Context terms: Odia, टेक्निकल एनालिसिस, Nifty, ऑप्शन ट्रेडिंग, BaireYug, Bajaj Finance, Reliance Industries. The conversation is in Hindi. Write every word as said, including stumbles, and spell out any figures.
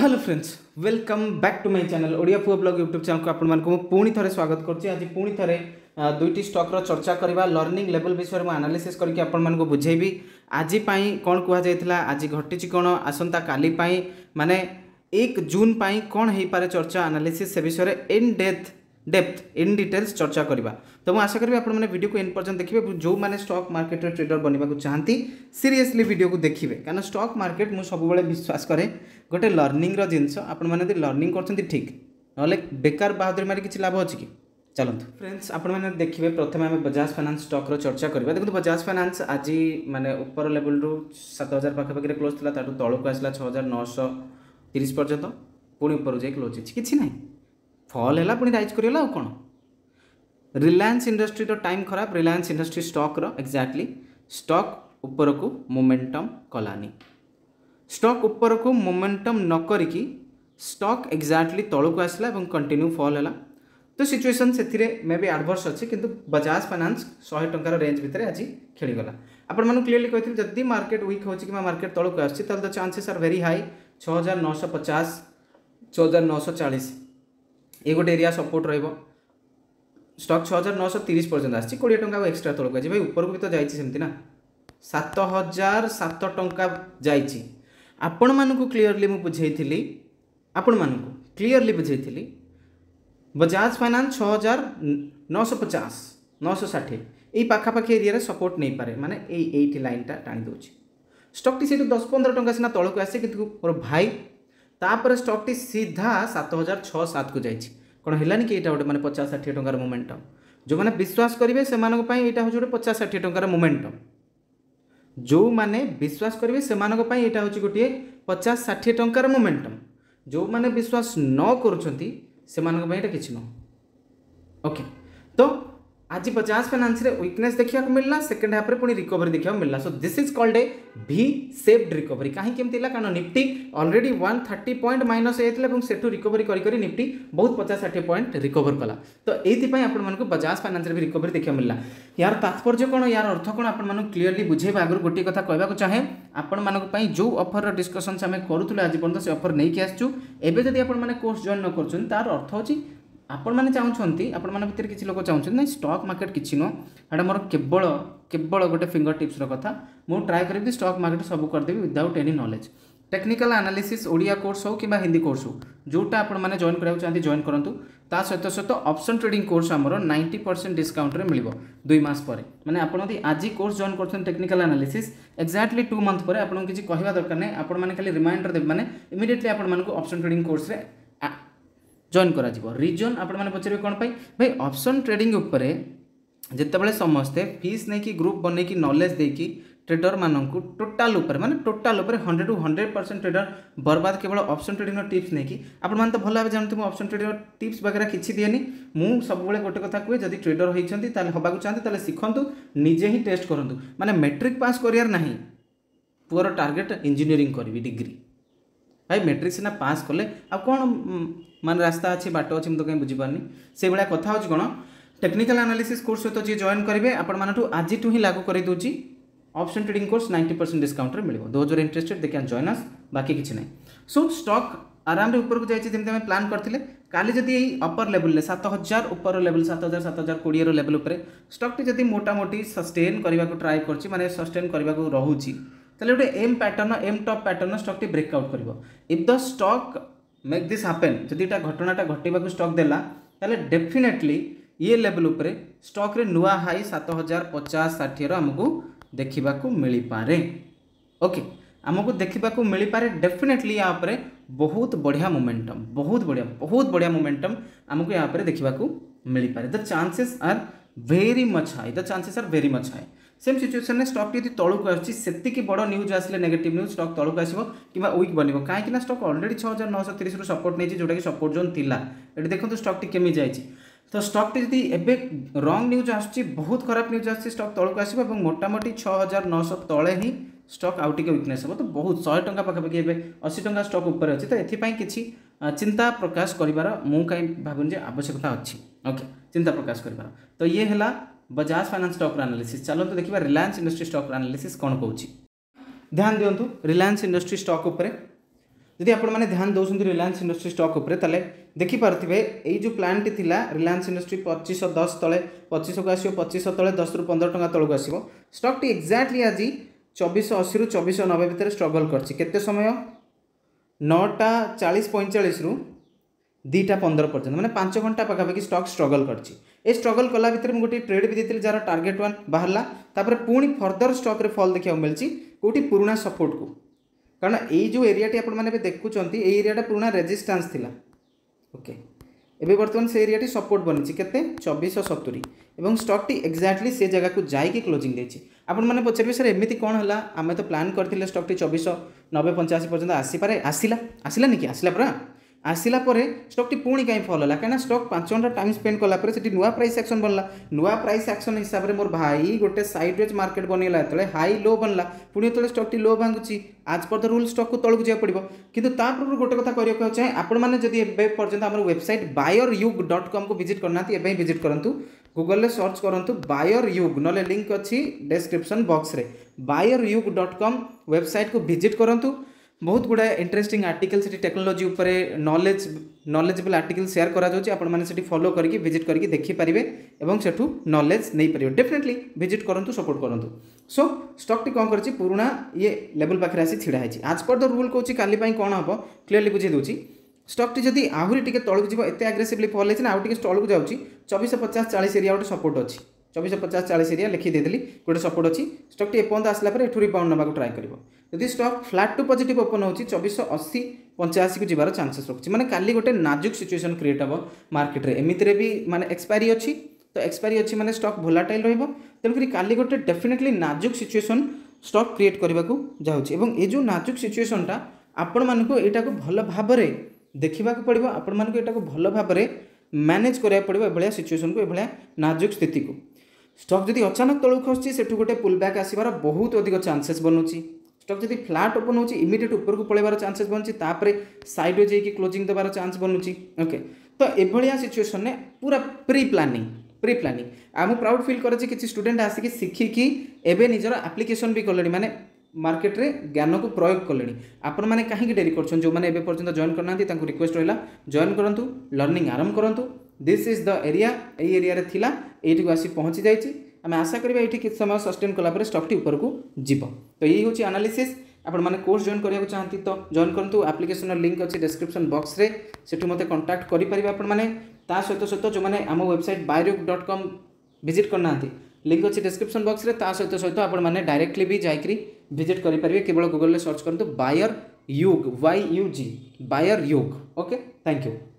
Hello friends, welcome back to my channel Odia पुआ ब्लॉग यूट्यूब चैनल को आपमनको पुणी थरे स्वागत करछि। आज पुणी थरे दुईटी स्टॉक रो चर्चा करबा, लर्निंग लेवल विषय में एनालिसिस करके आपण मानको बुझेबी। आज पई कोन कुहा जायतिला, आज घटिछि कोन, आसंता काली पई माने एक जून पई कोन हे पारे चर्चा एनालिसिस से विषय रे in depth depth in details चर्चा करबा। तो मैं आशा करी आपण माने वीडियो को एंड पर्यंत देखिबे। जो माने स्टॉक मार्केट रे ट्रेडर बनिबा को चाहती सीरियसली वीडियो को देखिबे, कारण स्टॉक मार्केट मु सब बेले विश्वास करे गोटे लर्निंग रो जिंस। आपण माने जे लर्निंग करछंती ठीक, नले बेकार बाहादुर मारी किछि लाभ अछि कि। चलंतु फ्रेंड्स आपण माने देखिबे। प्रथमे आमे बजाज फाइनेंस स्टॉक रो चर्चा करबा। देखु बजाज फाइनेंस आज माने ऊपर लेवल रु सात हज़ार पाखे पाखे क्लोज थला, ताटू तळो को आसला छह हज़ार नौ सौ तीस पर्यंत, पुणी ऊपर जाय क्लोज अछि, किछि नै फल है पुणी राइज करगला। कौन रिलायंस इंडस्ट्री तो टाइम खराब, रिलायंस इंडस्ट्री स्टॉक रो एक्जैक्टली स्टॉक ऊपर को मोमेंटम कलानी, स्टॉक ऊपर को मोमेंटम न करिकी स्टॉक एक्जैक्टली तल को आसला और कंटिन्यू फल है। तो सिचुएशन से मे भी एडवर्स अच्छे, किंतु बजाज फाइनेंस सौ टंकार रेंज भितर आज खेलीगला। आपण मैं क्लीयरली कहते हैं जब मार्केट वीक हो मार्केट तल को आस तो चांसेस आर वेरी हाई। छः हजार नौ सौ पचास छः हजार नौ सौ चालीस ये गोटे एरिया सपोर्ट रहिबो। स्टॉक छह हज़ार नौ सौ तीस पर्यंत आसी बीस टका को एक्स्ट्रा तलक आज भाई ऊपर को भी तो जाइछि सेमति ना सात हज़ार सात सौ टका जाइछि। आपण मानकू क्लियरली मु बुझेइथिली, आपण मानकू क्लियरली बुझेइथिली बजाज फाइनेंस छह हज़ार नौ सौ पचास नौ सौ साठ ए पाखा पाखी एरिया रे सपोर्ट नहीं पारे, माने ए एटी लाइन टा टाणी दोछि। स्टॉक टी से दस पंद्रह टका सिना तलक आसी, किंतु मोर भाई तापर स्टॉक टी सीधा सात हजार छः सात को जाइए। कौन है कि यहाँ गोटे मैंने पचास षाठी टकर मोमेंटम, जो मैंने विश्वास करेंगे से यहाँ हूँ गोटे पचास षाठी टकर मोमेंटम, जो मैंने विश्वास करेंगे से यहाँ हूँ गोटे पचास षाठी टकर मोमेंटम, जो मैंने विश्वास न करें कि नु। ओके, तो आज बजाज फाइनेंस वीकनेस देखा मिलला, सेकेंड हाफ पुणी रिकवरी देखा मिलला। So this is called a V shaped recovery. कहीं केमती है कारण निफ्टी ऑलरेडी एक सौ तीस पॉइंट माइनस होता से रिकवरी कर निफ्टी बहुत पचास षाठी पॉइंट रिकवर कला। तो ये आपको बजाज फाइनेंस भी रिकवरी देखा मिलला। यार तात्पर्य कौन, यार अर्थ कौन, आपको क्लीयरली बुझेबा आगे गोटे कथा कहवाक चाहे। आपंपाई जो अफर डिस्कसन आम करूँ आज पर्यटन से अफर नहीं आसू, एवं जब आपने कोर्स जॉइन न कर तार अर्थ होची आपण मैंने चाहते आपतर किसी लोक चाहते ना स्टॉक मार्केट किसी नुह, मोर केवल केवल गोटे फिंगर टिप्स कथा मुझे ट्राए करी स्टॉक मार्केट सब करदेवी without any knowledge. टेक्निकल एनालिसिस Odia course हो कि हिंदी कोर्स हो जोटा आपने जॉइन करा चाहते जॉइन करूँ, ता सहित सहित ऑप्शन ट्रेडिंग कोर्स आमर नाइंटी परसेंट डिस्काउंट में मिल दुई मस पर। मैंने आपड़ी आज कोर्स जॉइन कर टेक्निकल एनालिसिस exactly two month पर आपको किसी कहवा दरकार नहीं, आपने खाली रिमाइंडर देते मैंने immediately ऑप्शन ट्रेडिंग course join करा कर रिजन। आपने पचारे कौन पाई भाई ऑप्शन ट्रेडिंग उपर जितेबाला समस्ते फीस नहीं कि ग्रुप बनई कि नॉलेज दे कि ट्रेडर मानक टोटाल उपर माने टोटाल उपर hundred two hundred percent trader बर्बाद केवल ऑप्शन ट्रेडिंग टिप्स नहीं कि आपने तो भल भाव जानते मुझे ऑप्शन ट्रेडिंग टिप्स वगैरह किसी दिए मुझे सब गोटे कथा कहे जब ट्रेडर होती हवा चाहते शिखतु निजे ही टेस्ट करूँ, मैंने मेट्रिक पास करार ना पुअर टार्गेट इंजीनियरिंग करी डिग्री भाई मेट्रिक सीना पास कले आ कौन मान रास्ता अच्छी बाट अच्छी मुझे कहीं बुझीपारनी से भाया कथा हो कौन। टेक्निकल एनालिसिस कोर्स सहित जी जॉइन करेंगे आपंठू आज ही लागू कर दूसरी ऑप्शन ट्रेडिंग course ninety percent discount में मिले। दो जोर इंटरेस्टेड देखिए जॉइन अस, बाकी किसी ना। सो स्टॉक आराम उपरको जामती आम प्लां करते काली जब यही अपर लेवल सात हजार उपर लेवल सात हजार सात हजार कोड़े लेवल उपर स्टॉक जब मोटामोटी सस्टेन करने को ट्राए कर सस्टेन करने को रोचे तेल गोटे M pattern M top pattern stock टी ब्रेकआउट कर। If the stock make this happen जदि एटा घटनाटा घटेबाकू स्टॉक देला ताले डेफिनेटली ये लेवल उपरे स्टॉक रे नुआ हाई सात हजार पचास षाठी आमको देखा मिल पारे। ओके, आमको देखा मिल पारे डेफिनेटली या उपरे बहुत बढ़िया मोमेंटम, बहुत बढ़िया बहुत बढ़िया मोमेंटम आमको या उपरे देखा मिल पारे। The chances are very much high, the chances are very much high. Same situation में स्टॉक टी तलक आसुची सेतिकी बड़ न्यूज आसिले नेगेटिव न्यूज स्टॉक तलक आसो कि वीक बन कहीं स्टॉक ऑलरेडी छह हज़ार नौ सौ तीस रु सपोर्ट नहीं जोटा कि सपोर्ट जोन थिला। ये देखो स्टॉक टी केमी जाइए, तो स्टॉक टी जदि एबे रॉन्ग न्यूज आसुची बहुत खराब न्यूज आसुची स्टॉक तलक आसो और मोटामोटी छह हज़ार नौ सौ तले ही स्टॉक आउट के वीकनेस हो। तो बहुत सौ टका पाखापाखि एबे अस्सी टका स्टॉक ऊपर अच्छे, तो एथिपाई किसी चिंता प्रकाश करार मुझे कहीं भावन आवश्यकता अच्छी। ओके, चिंता प्रकाश करार तो ये है बजाज फाइनेंस स्टॉक एनालिसिस। चलो तो देखिए रिलायंस इंडस्ट्री स्टॉक एनालिसिस कौन कौन ध्यान दिंतु। रिलायंस इंडस्ट्री स्टॉक उपर जदि आपने ध्यान दौरान रिलायंस इंडस्ट्री स्टॉक उपरे देखिपे ये जो प्लान टी रिलायंस इंडस्ट्री पच्चीस दस तले पच्चीस को आस पचिश तले दस रु पंद्रह टका तलू आसो स्टॉक टी एक्जाक्टली आज चौबीस अशी रु चौबीस नबे भितर स्ट्रगल करते समय नौटा चालीस पैंचाश रु दीटा पंद्रह पर्यटन मैंने पांच घंटा पखापाखि स्टॉक स्ट्रगल कर स्ट्रगल कला भितर मुझे गोटे ट्रेड भी देती जार टार्गेट वन बाहरला तापर पुणी फर्दर स्टॉक रे फॉल देखा मिली कौटी पुराणा सपोर्ट को कारण ये जो एरियाटी आपने देखुं एरिया पुराणा रेजिस्टेंस थिला ओके एबे बर्तमान से एरियाटी सपोर्ट बनी के चौबीस सतुरी और स्टॉक टी एक्जाक्टली से जगह को जाइए क्लोजिंग देती आपने पचारे सर एमती कौन है आम तो प्लान करते स्टॉक टी चौबीस नबे पंचाशी पर्यटन आसपे आसला आसलानी कि आसला पूरा आसला स्टॉक टी पुणी कहीं फल है कहीं स्टॉक पांच घंटा टाइम स्पेंड कला नुआ प्राइस एक्शन बनला नुआ प्राइस एक्शन हिसाब से मोर भाई गोटे साइडवेज मार्केट बनला ये हाई लो बनला पुणी जो स्टॉक टी लो भांगुची आज पर द रूल स्टॉक को तौक जाए पड़ो कि पूर्व गोटे कथा कह चाहे आपड़ी पर्यटन आम वेबसाइट BaireYug डट कम को विजिट करना एवं विजिट करूँ गूगल सर्च करूँ BaireYug ना लिंक अच्छी डिस्क्रिप्शन बॉक्स रे BaireYug डट कम वेबसाइट को विजिट करूँ बहुत गुड़ा इंटरेस्टिंग आर्टिकल से टेक्नोलोजी उपरे नॉलेज नॉलेजेबल आर्टिकल शेयर करा जाउची आपण माने सेठी फॉलो करके विजिट करके देखि परिबे एवं सेठू नॉलेज नहीं परिबे डेफिनेटली विजिट करंतु सपोर्ट करंतु सो स्टॉक टी कोन करची पुराना ये लेवल पाखरे आसी छिड़ा हैची आज पर द रूल कोची काली पई कोन हबो क्लियरली बुझे दोची स्टॉक टी जदी आहुरी टिके तळक जीव एते एग्रेसिवली फॉल लेछि ना आउ टिके स्टॉल को जाउची चौबीस पचास चालीस एरिया ओटे सपोर्ट अछि चौबीस पचास चालीस एरिया लिखी देदेली गोटे सपोर्ट अच्छी स्टॉक टी एपर्यंत आसला पर एठू रिबाउंड नाक ट्राए करिवो यदि stock flat to positive open होची चौबीस सौ अस्सी पचासी को जीवार चांसेस रखुची माने काली गोटे नाजुक सिचुएशन क्रिएट हम मार्केट रे एमिति रे भी माने एक्सपायरी अच्छी तो एक्सपायरी अच्छी माने स्टॉक वोलाटाइल रहिबो तेणुकरी काली गोटे डेफिनेटली नाजुक सिचुएशन स्टॉक क्रिएट करबा को जाउची एवं ए जो नाजुक सिचुएशनटा आपण मानको एटा को भल भाव रे देखिबा को पड़िबो आपण मानको एटा को भल भाव रे मैनेज करिया पड़िबो ए भलिया सिचुएशन को ए भलिया नाजुक स्थिति को स्टॉक जदि अचानक तलू खसुची सेठू गोटे पुल बैक आसबार बहुत अधिक चांसेस बनुची स्टॉक जदि फ्लैट ओपन होची इमिडिएट ऊपर को पळेबार चांसेस बनुची तापरे साइड जे कि क्लोजिंग दबार चांस बनुची ओके तो एभलिया सिचुएशन ने पूरा प्री प्लानिंग प्री प्लानिंग आम प्राउड फील करे कि स्टूडेंट आसिक शिखिकी एबे निजर एप्लिकेशन भी कले माने मार्केट रे ज्ञान को प्रयोग कले आपण माने काहे डेरी करछन जो माने एबे पर्यंत जॉइन करनांती तांको रिक्वेस्ट रहला जॉइन करंतु लर्निंग आरंभ करंतु this is the area A area रे थिला एठी को आसी पहुंची जाईची आम आशा करबा एठी किछ समय सस्टेन कला पर स्टॉक टी ऊपर को जीव तो यही होची एनालिसिस आपण माने कोर्स जॉइन करिया को चाहती तो जॉइन करंतु एप्लिकेशन लिंक अछि डिस्क्रिप्शन बॉक्स रे सेठी मते कांटेक्ट करि परिबा आपण माने ता सहित सहित जो माने हम website BaireYug dot com visit करनांती लिंक अछि डिस्क्रिप्शन बॉक्स रे ता सहित सहित आपण माने डायरेक्टली भी जाईकरी विजिट करि परिबे केवल गूगल रे सर्च करंतु BaireYug Y U G BaireYug okay thank you.